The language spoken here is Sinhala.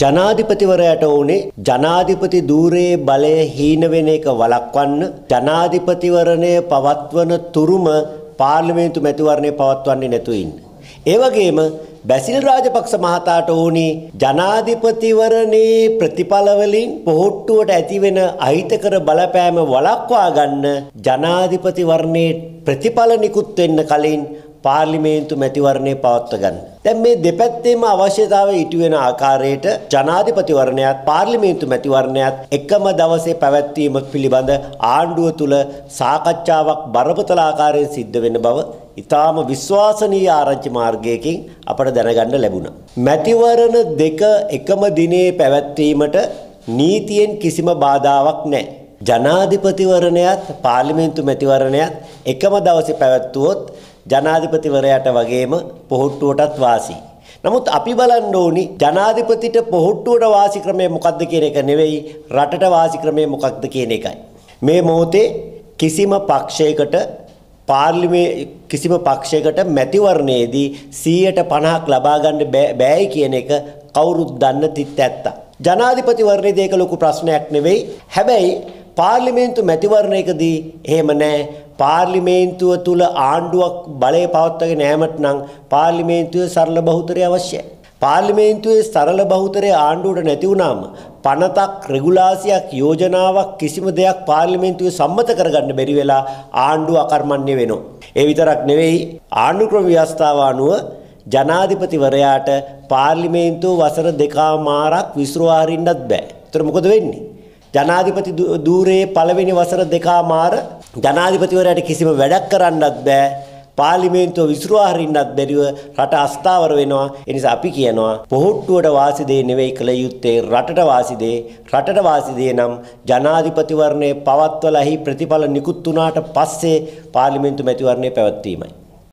ජනාධිපති වරයට උනේ ජනාධිපති ධූරයේ බලය හීන වෙන එක වළක්වන්න ජනාධිපතිවරණය පවත්වන තුරුම පාර්ලිමේන්තු මැතිවරණය පවත්වන්නේ නැතු ඉන්න. ඒ වගේම බැසිල් රාජපක්ෂ මහතාට උනේ ජනාධිපතිවරණේ ප්‍රතිඵල වලින් පොහොට්ටුවට ඇති වෙන අහිතකර බලපෑම වළක්වා ගන්න ජනාධිපතිවරණේ ප්‍රතිඵල නිකුත් වෙන්න කලින් පාර්ලිමේන්තු මැතිවරණය පවත්ව ගන්න. දැන් මේ දෙපැත්තේම අවශ්‍යතාවය ඉටු වෙන ආකාරයට ජනාධිපතිවරණයත් පාර්ලිමේන්තු මැතිවරණයත් එකම දවසේ පැවැත්වීම පිළිබඳ ආණ්ඩුව තුල සාකච්ඡාවක් බරපතල ආකාරයෙන් සිද්ධ වෙන බව ඉතාම විශ්වාසනීය ආරංචි මාර්ගයකින් අපට දැනගන්න ලැබුණා. මැතිවරණ දෙක එකම දිනේ පැවැත්වීමට නීතියෙන් කිසිම බාධාවක් නැහැ. ජනාධිපතිවරණයත් පාර්ලිමේන්තු මැතිවරණයත් එකම දවසේ පැවැත්වුවොත් ජනාධිපතිවරයාට වගේම පොහොට්ටුවටත් වාසි. නමුත් අපි බලන්න ඕනි ජනාධිපතිට පොහොට්ටුවට වාසි ක්‍රමය මොකක්ද කියන එක නෙවෙයි රටට වාසි ක්‍රමය මොකක්ද කියන එකයි. මේ මොහොතේ කිසිම පක්ෂයකට මැතිවරණයේදී 150ක් ලබා ගන්න බෑයි කියන එක කවුරුත් දන්න තිත් ඇත්තා. ජනාධිපතිවරණයේදී ඒක ලොකු ප්‍රශ්නයක් නෙවෙයි. හැබැයි පාර්ලිමේන්තු මැතිවරණයකදී එහෙම නැහැ. පාර්ලිමේන්තුව තුළ ආණ්ඩුවක් බලය පවත්වාගෙන යෑමට නම් පාර්ලිමේන්තුවේ සරල බහුතරය අවශ්‍යයි. පාර්ලිමේන්තුවේ සරල බහුතරය ආණ්ඩුවට නැති වුණාම පනතක් රෙගුලාසියක් යෝජනාවක් කිසිම දෙයක් පාර්ලිමේන්තුවේ සම්මත කරගන්න බැරි වෙලා ආණ්ඩුව අකර්මණ්‍ය වෙනවා. ඒ විතරක් නෙවෙයි ආණ්ඩු ක්‍රම ව්‍යවස්ථාව අනුව ජනාධිපතිවරයාට පාර්ලිමේන්තුව වසර දෙකමාරක් විසිරුවා හරින්නත් බෑ. ඒතර මොකද වෙන්නේ? ජනාධිපති ධූරයේ පළවෙනි වසර දෙකමාර ජනාධිපතිවරයාට කිසිම වැඩක් කරන්නත් බෑ. පාර්ලිමේන්තුව විසිරුවා හරින්නත් බැරිව රට අස්ථාවර වෙනවා. ඒ නිසා අපි කියනවා පොහොට්ටුවට වාසි දෙය නෙවෙයි කළ යුත්තේ රටට වාසි දෙය. රටට වාසි දෙය නම් ජනාධිපතිවරණය පවත්වලාහි ප්‍රතිඵල නිකුත් වුණාට පස්සේ පාර්ලිමේන්තු මැතිවරණය පැවැත්වීමයි.